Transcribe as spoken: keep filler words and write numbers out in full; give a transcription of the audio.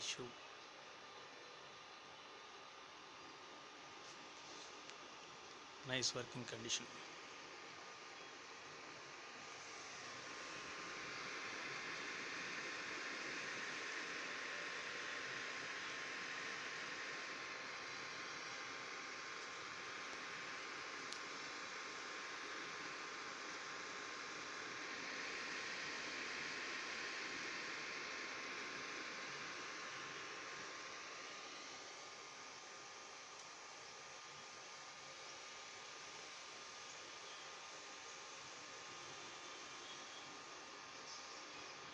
tissue. Nice working condition.